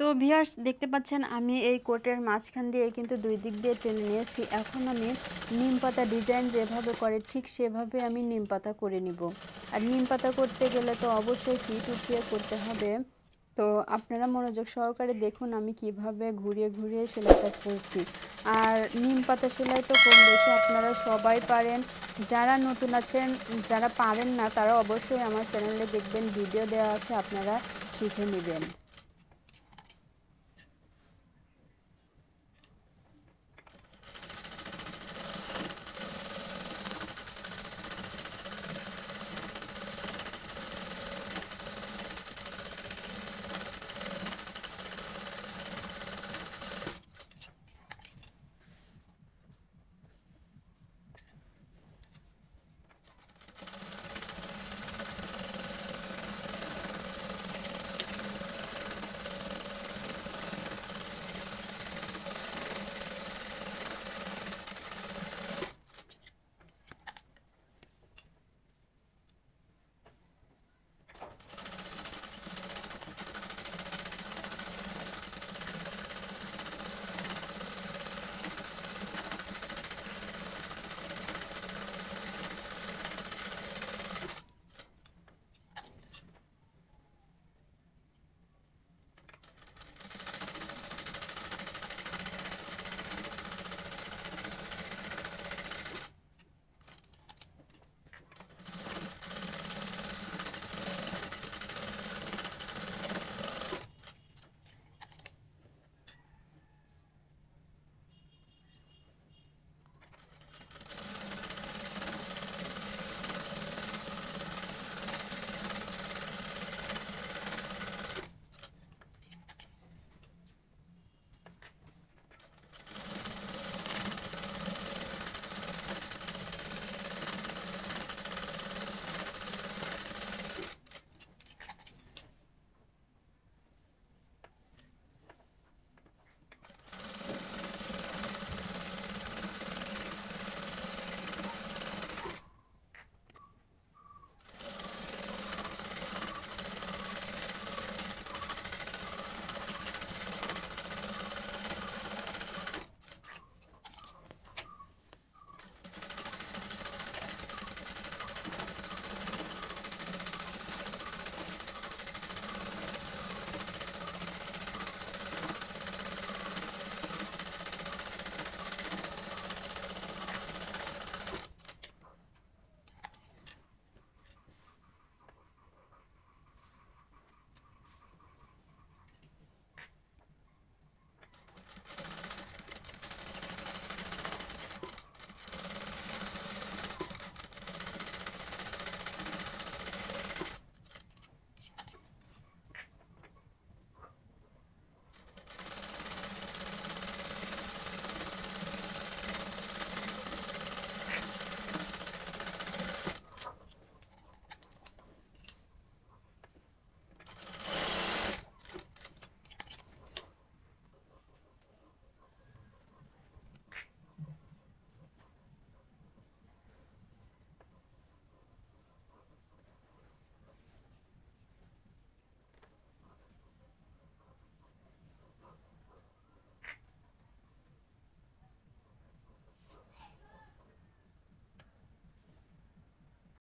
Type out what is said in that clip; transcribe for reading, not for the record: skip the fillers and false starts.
तो ভিউয়ার্স দেখতে পাচ্ছেন আমি এই কোটের মাঝখান দিয়ে কিন্তু দুই দিক দিয়ে টেনে নিয়েছি। এখন আমি নিম পাতা ডিজাইন যেভাবে করে ঠিক সেভাবে আমি নিম পাতা করে নিব। আর নিম পাতা করতে গেলে তো অবশ্যই কি টুকিয়ে করতে হবে। তো আপনারা মনোযোগ সহকারে দেখুন আমি কিভাবে ঘুরিয়ে ঘুরিয়ে সেলাইটা করছি। আর নিম পাতা সেলাই তো কম বেশি আপনারা সবাই পারেন, যারা নতুন আছেন যারা পারেন না তারা অবশ্যই আমার চ্যানেলে দেখবেন, ভিডিও দেওয়া আছে, আপনারা শিখে নেবেন।